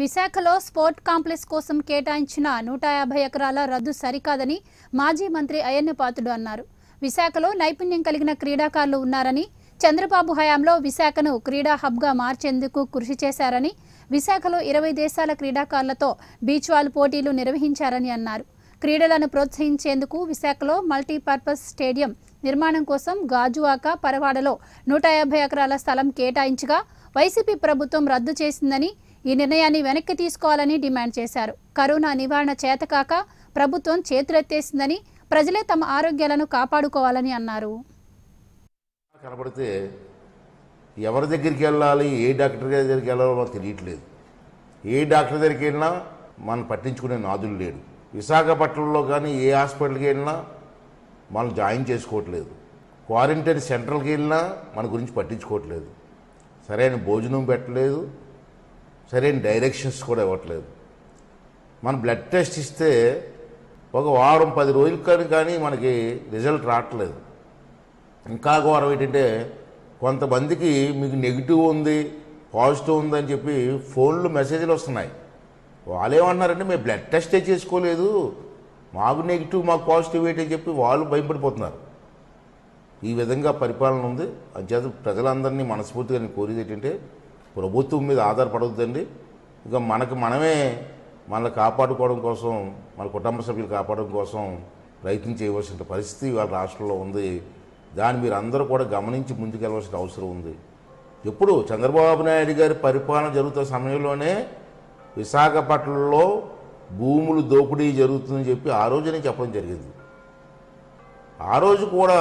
విశాఖలో sport complex కోసం కేటాయించిన 150 ఎకరాల రద్దు సరికాదని మాజీ మంత్రి అయ్యన్న పాత్రుడు అన్నారు. విశాఖలో నైపుణ్యం కలిగిన క్రీడాకారులు ఉన్నారని, చంద్రబాబు హయాంలో విశాఖను క్రీడా హబ్గా మార్చేందుకు కృషి చేశారని, విశాఖలో 20 దేశాల క్రీడాకారులతో బీచ్ వాల్ పోటీలు నిర్వహించారని అన్నారు. క్రీడలను ప్రోత్సహించేందుకు విశాఖలో మల్టీపర్పస్ స్టేడియం నిర్మాణం కోసం గాజువాక పరవాడలో 150 ఎకరాల స్థలం కేటాయించగా వైసీపీ ప్రభుత్వం రద్దు చేసిందని, ఈ నిర్ణయాన్ని వెనక్కి తీసుకోవాలని డిమాండ్ చేశారు. కరోనా నివారణ చేతకాక ప్రభుత్వం చేతులెత్తేసిందని, ప్రజలే తమ ఆరోగ్యాలను కాపాడుకోవాలని అన్నారు. కనబడితే ఎవరి దగ్గరికి వెళ్ళాలి, ఏ డాక్టర్ దగ్గరికి వెళ్ళాలో మనకు తెలియట్లేదు. ఏ డాక్టర్ దగ్గరికి వెళ్ళినా మనం పట్టించుకునే నాదులు లేడు. విశాఖపట్నంలో కానీ ఏ హాస్పిటల్కి వెళ్ళినా మనం జాయిన్ చేసుకోవట్లేదు. క్వారంటైన్ సెంటర్కి వెళ్ళినా మన గురించి పట్టించుకోవట్లేదు. సరైన భోజనం పెట్టలేదు, సరైన డైరెక్షన్స్ కూడా ఇవ్వట్లేదు. మన బ్లడ్ టెస్ట్ ఇస్తే ఒక వారం 10 రోజులు కానీ మనకి రిజల్ట్ రావట్లేదు. ఇంకా ఘోరం ఏంటంటే, కొంతమందికి మీకు నెగిటివ్ ఉంది, పాజిటివ్ ఉంది అని చెప్పి ఫోన్లు మెసేజ్లు వస్తున్నాయి. వాళ్ళు ఏమంటున్నారంటే, మేము బ్లడ్ టెస్టే చేసుకోలేదు, మాకు నెగిటివ్ మాకు పాజిటివ్ ఏంటి అని చెప్పి వాళ్ళు భయపడిపోతున్నారు. ఈ విధంగా పరిపాలన ఉంది. అంచేత ప్రజలందరినీ మనస్ఫూర్తిగా నేను కోరేది ఏంటంటే, ప్రభుత్వం మీద ఆధారపడవద్దండి. ఇక మనకు మనమే మనల్ని కాపాడుకోవడం కోసం, మన కుటుంబ సభ్యులు కాపాడడం కోసం ప్రయత్నం చేయవలసిన పరిస్థితి ఇవాళ రాష్ట్రంలో ఉంది. దాన్ని మీరు అందరూ కూడా గమనించి ముందుకెళ్ళవలసిన అవసరం ఉంది. ఎప్పుడు చంద్రబాబు నాయుడు గారి పరిపాలన జరుగుతున్న సమయంలోనే విశాఖపట్నంలో భూములు దోపిడీ జరుగుతుందని చెప్పి ఆ రోజునే చెప్పడం జరిగింది. ఆ రోజు కూడా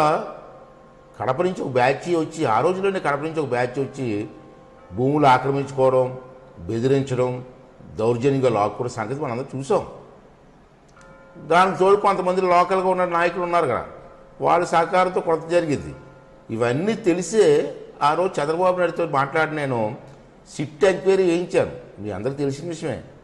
కడప నుంచి ఒక బ్యాచ్ వచ్చి, ఆ రోజులోనే కడప నుంచి ఒక బ్యాచ్ వచ్చి భూములు ఆక్రమించుకోవడం, బెదిరించడం, దౌర్జన్యంగా లాక్కునే సంగతి మనందరం చూసాం. దానికి తోడు కొంతమంది లోకల్గా ఉన్న నాయకులు ఉన్నారు కదా, వాళ్ళ సహకారంతో కొరత జరిగింది. ఇవన్నీ తెలిసే ఆ రోజు చంద్రబాబు నాయుడుతో మాట్లాడి నేను సిట్ ఎంక్వైరీ వేయించాను. మీ అందరికీ తెలిసిన విషయమే.